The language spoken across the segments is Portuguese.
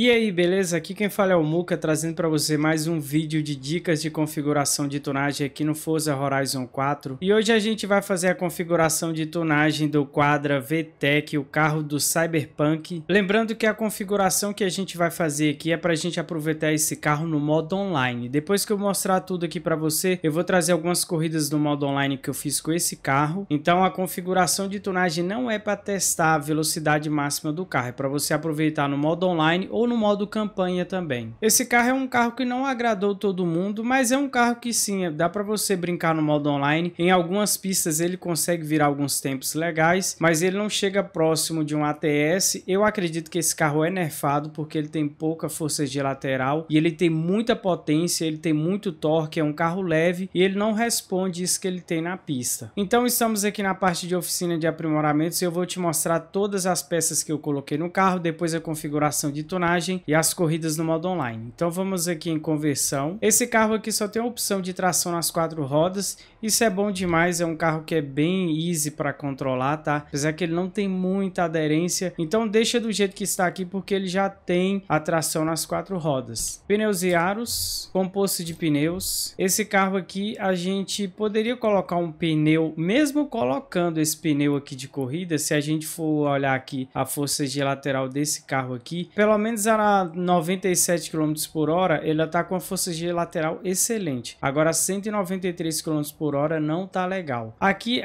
E aí, beleza? Aqui quem fala é o Muca, trazendo para você mais um vídeo de dicas de configuração de tunagem aqui no Forza Horizon 4. E hoje a gente vai fazer a configuração de tunagem do Quadra V-TECH, o carro do Cyberpunk. Lembrando que a configuração que a gente vai fazer aqui é para a gente aproveitar esse carro no modo online. Depois que eu mostrar tudo aqui para você, eu vou trazer algumas corridas do modo online que eu fiz com esse carro. Então a configuração de tunagem não é para testar a velocidade máxima do carro, é para você aproveitar no modo online ou no modo campanha também. Esse carro é um carro que não agradou todo mundo, mas é um carro que sim, dá para você brincar no modo online. Em algumas pistas ele consegue virar alguns tempos legais, mas ele não chega próximo de um ATS. Eu acredito que esse carro é nerfado porque ele tem pouca força de lateral e ele tem muita potência, ele tem muito torque, é um carro leve e ele não responde isso que ele tem na pista. Então estamos aqui na parte de oficina de aprimoramentos e eu vou te mostrar todas as peças que eu coloquei no carro, depois a configuração de tonagem e as corridas no modo online. Então vamos aqui em conversão. Esse carro aqui só tem a opção de tração nas 4 rodas. Isso é bom demais, é um carro que é bem easy para controlar, tá? Apesar que ele não tem muita aderência, então deixa do jeito que está aqui porque ele já tem a tração nas 4 rodas. Pneus e aros, composto de pneus. Esse carro aqui a gente poderia colocar um pneu, mesmo colocando esse pneu aqui de corrida, se a gente for olhar aqui a força de lateral desse carro aqui, pelo menos a 97 km por hora ele está com a força de lateral excelente. Agora 193 km por hora não tá legal. Aqui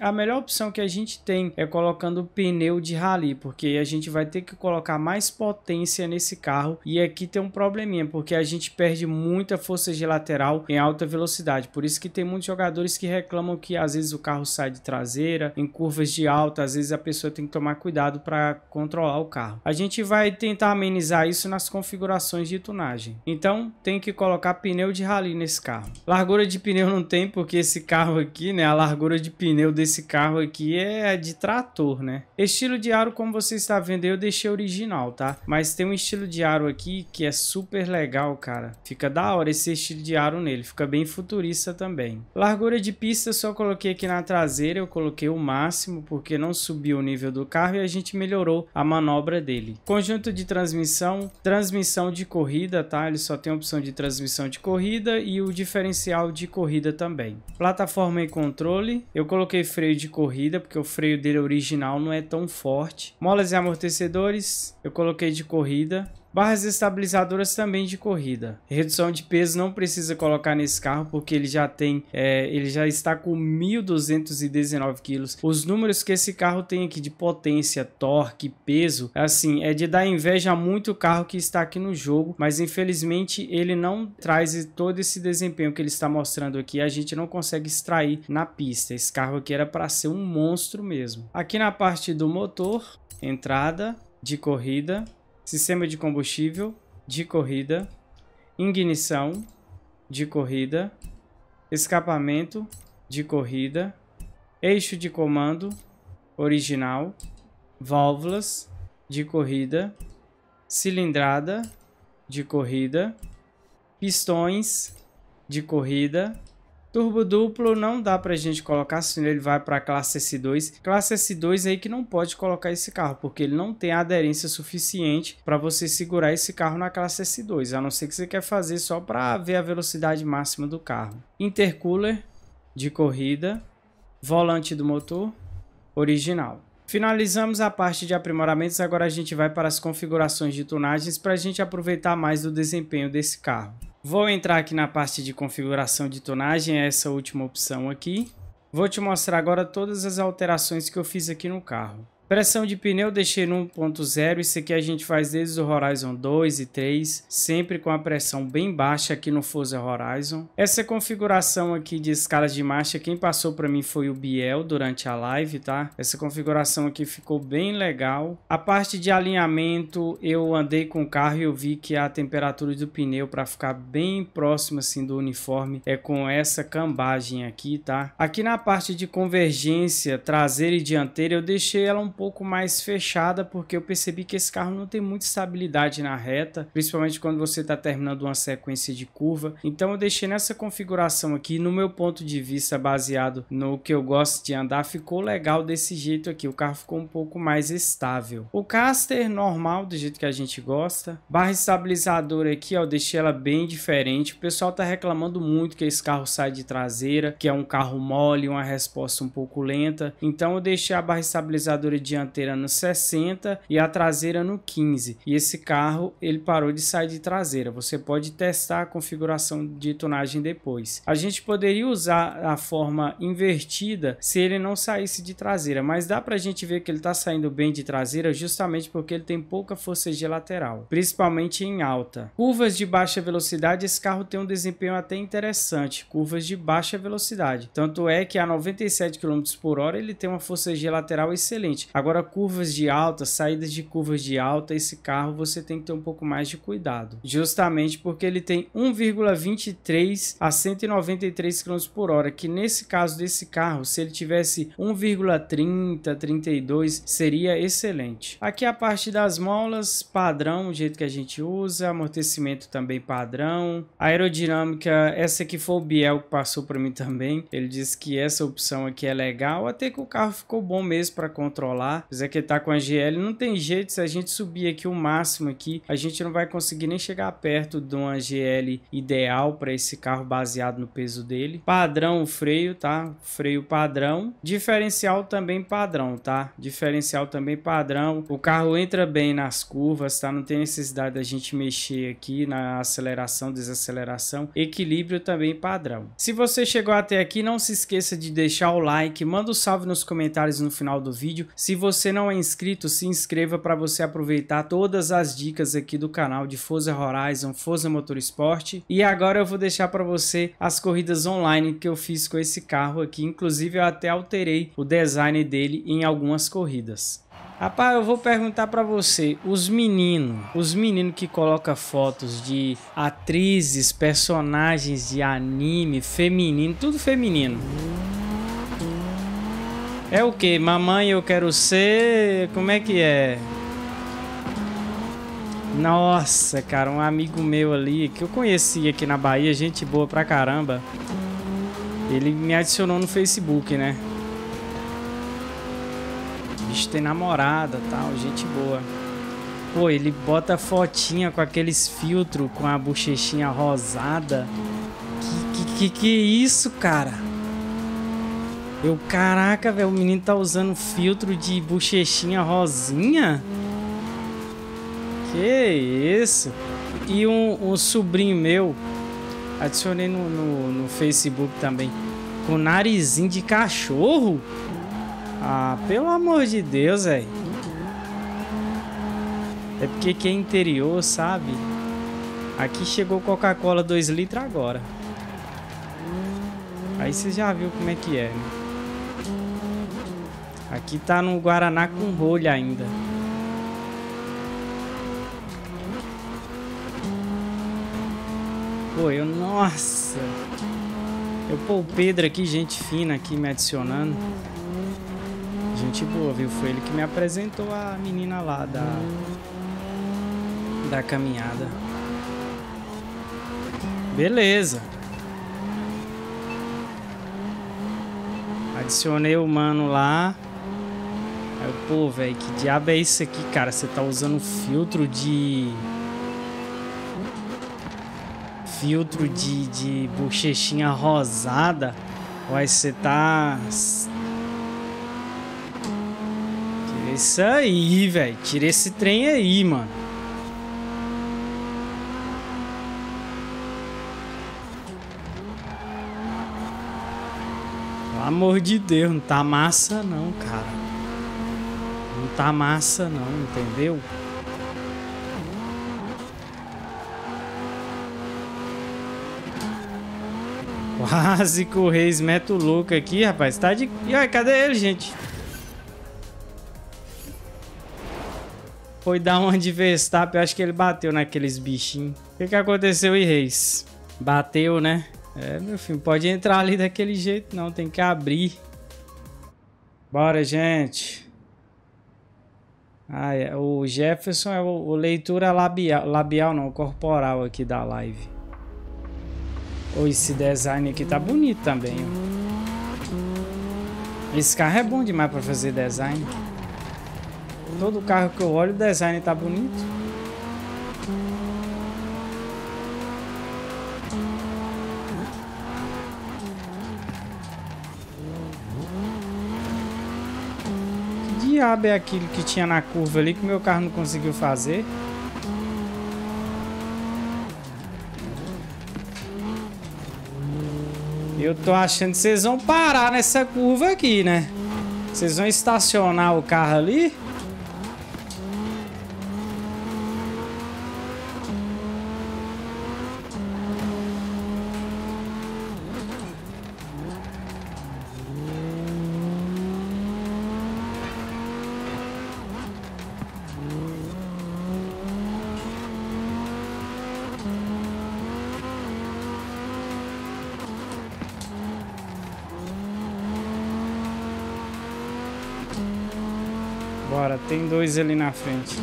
a melhor opção que a gente tem é colocando pneu de rally, porque a gente vai ter que colocar mais potência nesse carro. E aqui tem um probleminha, porque a gente perde muita força de lateral em alta velocidade, por isso que tem muitos jogadores que reclamam que às vezes o carro sai de traseira em curvas de alta. Às vezes a pessoa tem que tomar cuidado para controlar o carro. A gente vai tentar amenizar isso nas configurações de tunagem. Então tem que colocar pneu de rally nesse carro. Largura de pneu não tem, porque esse carro aqui, né, a largura de pneu desse carro aqui é de trator, né? Estilo de aro, como você está vendo, eu deixei original, tá? Mas tem um estilo de aro aqui que é super legal, cara. Fica da hora esse estilo de aro nele, fica bem futurista também. Largura de pista só coloquei aqui na traseira, eu coloquei o máximo porque não subiu o nível do carro e a gente melhorou a manobra dele. Conjunto de transmissão de corrida, tá? Ele só tem a opção de transmissão de corrida e o diferencial de corrida também. Plataforma e controle, eu coloquei freio de corrida porque o freio dele original não é tão forte. Molas e amortecedores, eu coloquei de corrida. Barras estabilizadoras também de corrida. Redução de peso não precisa colocar nesse carro porque ele já tem, ele já está com 1.219 quilos. Os números que esse carro tem aqui de potência, torque, peso, assim, é de dar inveja a muito carro que está aqui no jogo, mas infelizmente ele não traz todo esse desempenho que ele está mostrando aqui. A gente não consegue extrair na pista. Esse carro aqui era para ser um monstro mesmo. Aqui na parte do motor, entrada de corrida, sistema de combustível de corrida, ignição de corrida, escapamento de corrida, eixo de comando original, válvulas de corrida, cilindrada de corrida, pistões de corrida. Turbo duplo não dá pra gente colocar, senão ele vai pra classe S2. Classe S2 aí que não pode colocar esse carro, porque ele não tem aderência suficiente para você segurar esse carro na classe S2, a não ser que você quer fazer só para ver a velocidade máxima do carro. Intercooler de corrida, volante do motor original. Finalizamos a parte de aprimoramentos, agora a gente vai para as configurações de tunagens para a gente aproveitar mais do desempenho desse carro. Vou entrar aqui na parte de configuração de tonagem, essa última opção aqui. Vou te mostrar agora todas as alterações que eu fiz aqui no carro. Pressão de pneu deixei no 1.0, isso aqui a gente faz desde o Horizon 2 e 3, sempre com a pressão bem baixa aqui no Forza Horizon. Essa configuração aqui de escalas de marcha, quem passou para mim foi o Biel durante a live, tá? Essa configuração aqui ficou bem legal. A parte de alinhamento, eu andei com o carro e eu vi que a temperatura do pneu, para ficar bem próximo assim do uniforme, é com essa cambagem aqui, tá? Aqui na parte de convergência traseira e dianteira, eu deixei ela um pouco pouco mais fechada, porque eu percebi que esse carro não tem muita estabilidade na reta, principalmente quando você está terminando uma sequência de curva. Então eu deixei nessa configuração aqui, no meu ponto de vista, baseado no que eu gosto de andar, ficou legal desse jeito aqui. O carro ficou um pouco mais estável. O caster normal, do jeito que a gente gosta. Barra estabilizadora aqui, ó, eu deixei ela bem diferente. O pessoal tá reclamando muito que esse carro sai de traseira, que é um carro mole, uma resposta um pouco lenta. Então eu deixei a barra estabilizadora dianteira no 60 e a traseira no 15. E esse carro, ele parou de sair de traseira. Você pode testar a configuração de tunagem depois. A gente poderia usar a forma invertida se ele não saísse de traseira, mas dá pra gente ver que ele tá saindo bem de traseira justamente porque ele tem pouca força de lateral, principalmente em alta. Curvas de baixa velocidade, esse carro tem um desempenho até interessante, curvas de baixa velocidade. Tanto é que a 97 km por hora ele tem uma força de lateral excelente. Agora curvas de alta, saídas de curvas de alta, esse carro você tem que ter um pouco mais de cuidado, justamente porque ele tem 1,23 a 193 km por hora, que nesse caso desse carro, se ele tivesse 1,30, 32, seria excelente. Aqui a parte das molas, padrão, o jeito que a gente usa, amortecimento também padrão, aerodinâmica, essa aqui foi o Biel que passou para mim também, ele disse que essa opção aqui é legal, até que o carro ficou bom mesmo para controlar, apesar que ele tá com a GL, não tem jeito, se a gente subir aqui o máximo aqui, a gente não vai conseguir nem chegar perto de uma GL ideal para esse carro baseado no peso dele. Padrão o freio, tá? Freio padrão, diferencial também padrão, tá? Diferencial também padrão, o carro entra bem nas curvas, tá? Não tem necessidade da gente mexer aqui na aceleração, desaceleração, equilíbrio também padrão. Se você chegou até aqui, não se esqueça de deixar o like, manda um salve nos comentários no final do vídeo. Se você não é inscrito, se inscreva para você aproveitar todas as dicas aqui do canal de Forza Horizon, Forza Motorsport. E agora eu vou deixar para você as corridas online que eu fiz com esse carro aqui, inclusive eu até alterei o design dele em algumas corridas. Rapaz, eu vou perguntar pra você, os meninos que colocam fotos de atrizes, personagens de anime, feminino, tudo feminino. É o que? Mamãe, eu quero ser... Como é que é? Nossa, cara, um amigo meu ali, que eu conheci aqui na Bahia, gente boa pra caramba. Ele me adicionou no Facebook, né? Bicho tem namorada e tal, gente boa. Pô, ele bota fotinha com aqueles filtros, com a bochechinha rosada. Que isso, cara? Eu, caraca, velho, o menino tá usando filtro de bochechinha rosinha? Que isso? E um sobrinho meu, adicionei no Facebook também, com narizinho de cachorro? Ah, pelo amor de Deus, velho. É porque que é interior, sabe? Aqui chegou Coca-Cola 2 litros agora. Aí você já viu como é que é, né? Aqui tá no Guaraná com rolho ainda. Pô, eu... Nossa! Eu pô, o Pedro aqui, gente fina aqui me adicionando. Gente boa, viu? Foi ele que me apresentou a menina lá da caminhada. Beleza. Adicionei o mano lá. Aí, pô, velho, que diabo é isso aqui, cara? Você tá usando filtro de... Filtro de bochechinha rosada? Uai, você tá... Isso aí, velho. Tira esse trem aí, mano. Pelo amor de Deus, não tá massa não, cara. Não tá massa não, entendeu? Quase que o Reis mete o louco aqui, rapaz. Tá de... E aí, cadê ele, gente? Foi dar uma de Verstappen, acho que ele bateu naqueles bichinhos. O que aconteceu aí, Reis? Bateu, né? É, meu filho, pode entrar ali daquele jeito não, tem que abrir. Bora, gente. Ah, é. O Jefferson é o leitura labial, não, corporal aqui da live. Oh, esse design aqui tá bonito também. Ó. Esse carro é bom demais pra fazer design. Todo carro que eu olho, o design tá bonito. Que diabo é aquilo que tinha na curva ali que meu carro não conseguiu fazer? Eu tô achando que vocês vão parar nessa curva aqui, né? Vocês vão estacionar o carro ali. Bora, tem dois ali na frente.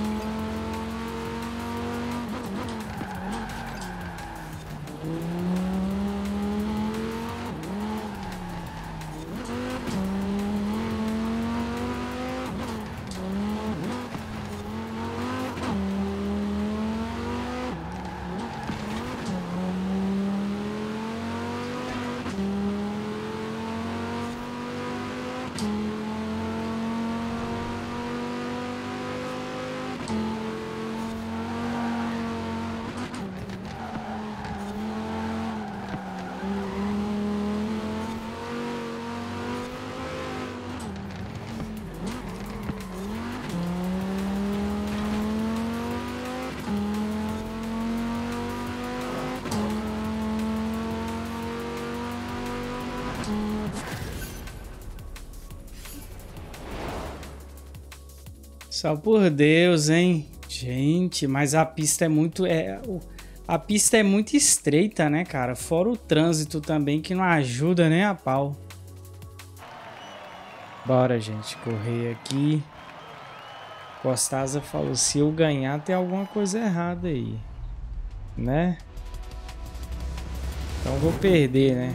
Só por Deus, hein? Gente, mas a pista é muito... a pista é muito estreita, né, cara? Fora o trânsito também, que não ajuda nem a pau. Bora, gente, correr aqui. Costaza falou, se eu ganhar, tem alguma coisa errada aí, né? Então vou perder, né?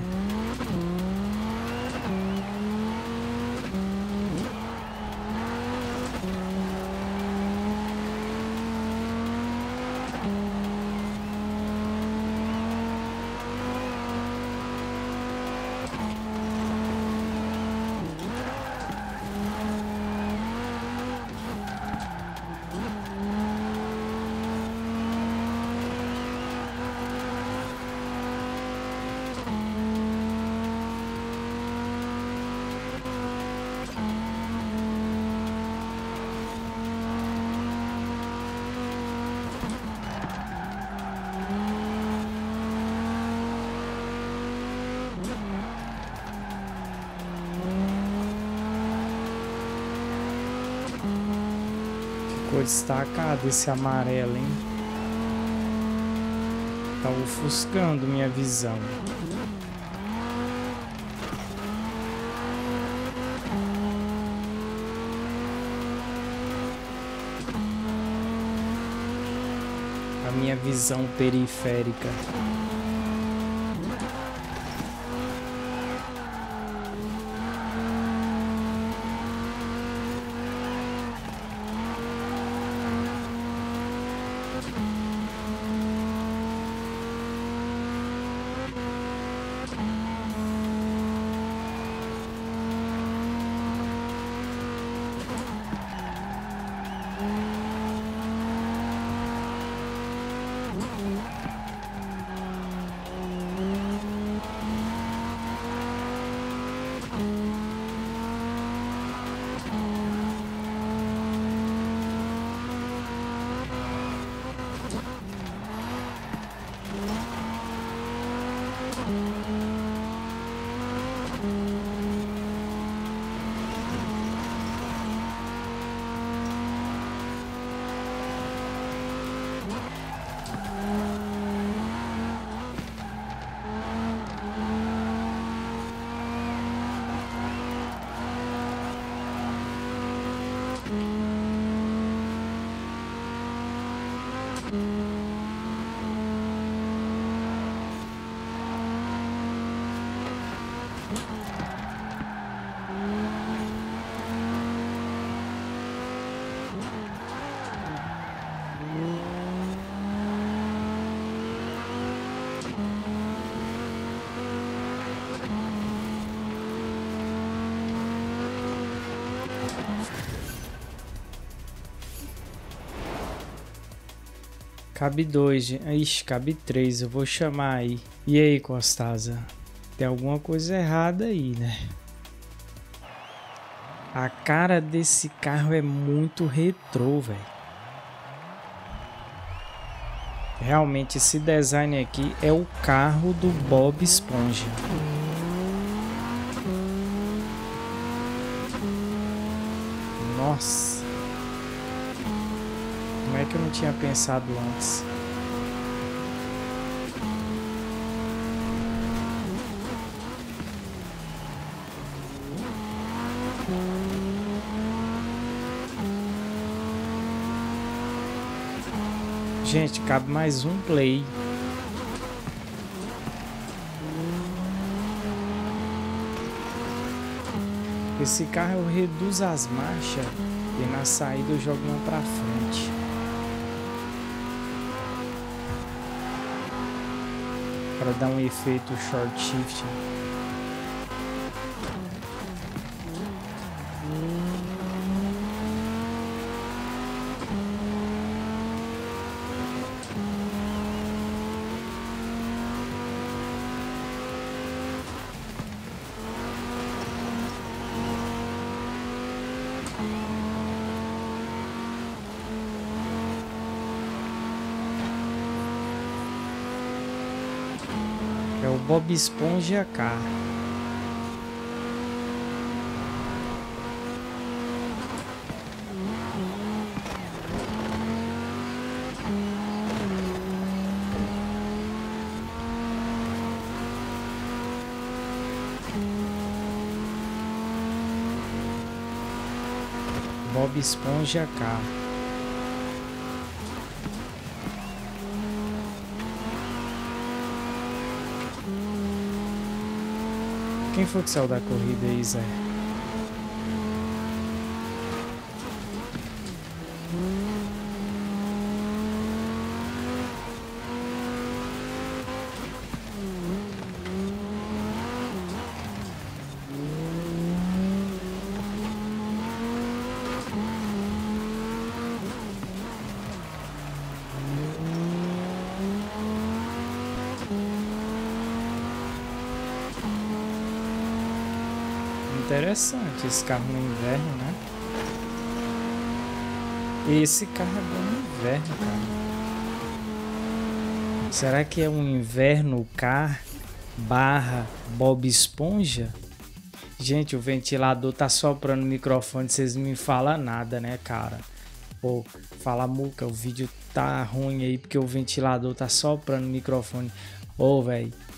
Destacado esse amarelo, hein? Tá ofuscando minha visão. A minha visão periférica. Cabe 2, ixi, cabe 3, eu vou chamar aí. E aí, Costaza? Tem alguma coisa errada aí, né? A cara desse carro é muito retrô, velho. Realmente, esse design aqui é o carro do Bob Esponja. Nossa! Como é que eu não tinha pensado antes? Gente, cabe mais um play. Esse carro eu reduzo as marchas e na saída eu jogo uma pra frente. Para dar um efeito short shift. Bob Esponja K. Bob Esponja K. Quem foi que saiu da corrida aí, Zé? Interessante esse carro no inverno, né? E esse carro é bom no inverno, cara. Será que é um inverno car barra Bob Esponja? Gente, o ventilador tá soprando o microfone, vocês não me falam nada, né, cara? Pô, fala Muca, o vídeo tá ruim aí porque o ventilador tá soprando o microfone. Ô, velho.